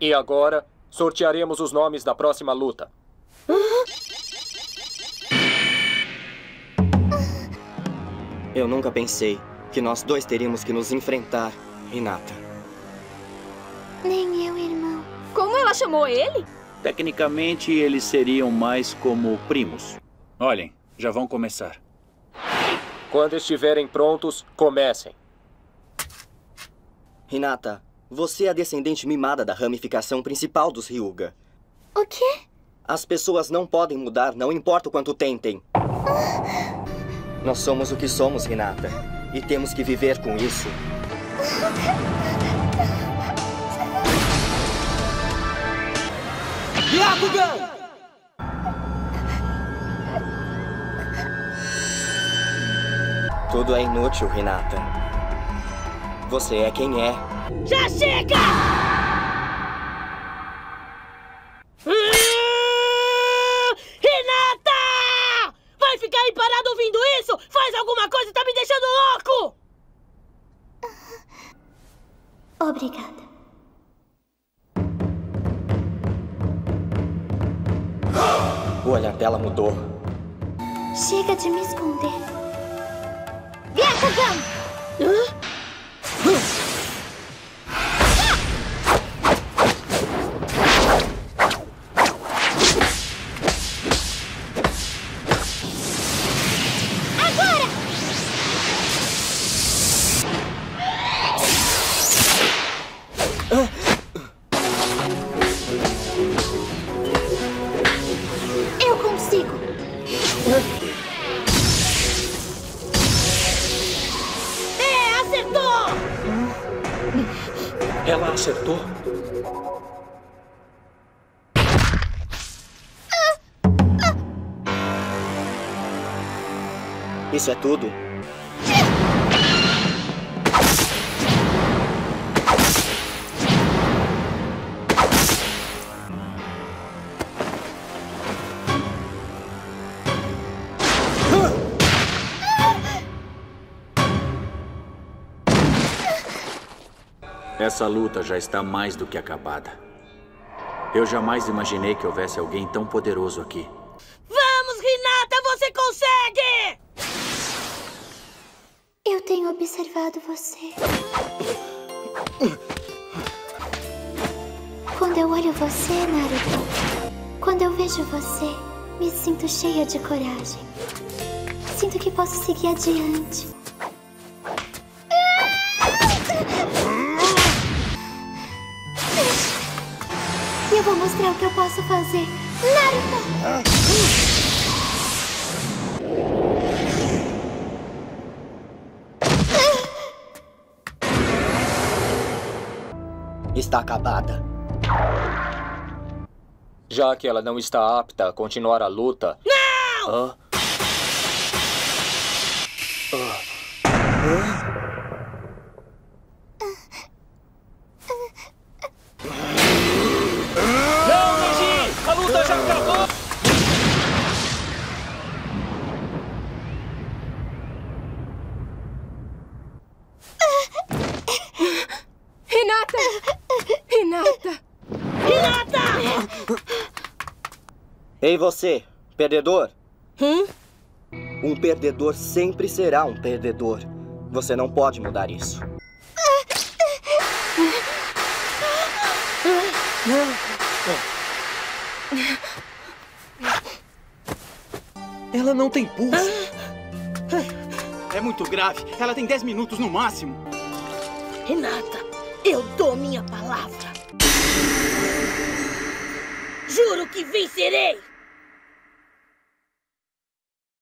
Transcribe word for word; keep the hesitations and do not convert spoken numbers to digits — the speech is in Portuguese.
E agora, sortearemos os nomes da próxima luta. Eu nunca pensei que nós dois teríamos que nos enfrentar, Hinata. Nem eu, irmão. Como ela chamou ele? Tecnicamente, eles seriam mais como primos. Olhem, já vão começar. Quando estiverem prontos, comecem. Hinata, você é a descendente mimada da ramificação principal dos Hyuga. O quê? As pessoas não podem mudar, não importa o quanto tentem. Ah. Nós somos o que somos, Hinata. E temos que viver com isso. Byakugan! Tudo é inútil, Hinata. Você é quem é. Já chega! Ah, Hinata! Vai ficar aí parado ouvindo isso? Faz alguma coisa, tá me deixando louco! Obrigada. O olhar dela mudou. Chega de me esconder. Byakugan! Agora! Eu consigo! Ela acertou? Isso é tudo? Essa luta já está mais do que acabada. Eu jamais imaginei que houvesse alguém tão poderoso aqui. Vamos, Hinata! Você consegue! Eu tenho observado você. Quando eu olho você, Naruto, quando eu vejo você, me sinto cheia de coragem. Sinto que posso seguir adiante. Eu vou mostrar o que eu posso fazer. Naruto! Está acabada. Já que ela não está apta a continuar a luta... Não! Ah? Ah. Ah. Hinata! Hinata! Ei, você, perdedor? Hum? Um perdedor sempre será um perdedor. Você não pode mudar isso. Ela não tem pulso. É muito grave. Ela tem dez minutos no máximo. Hinata! Eu dou minha palavra. Juro que vencerei!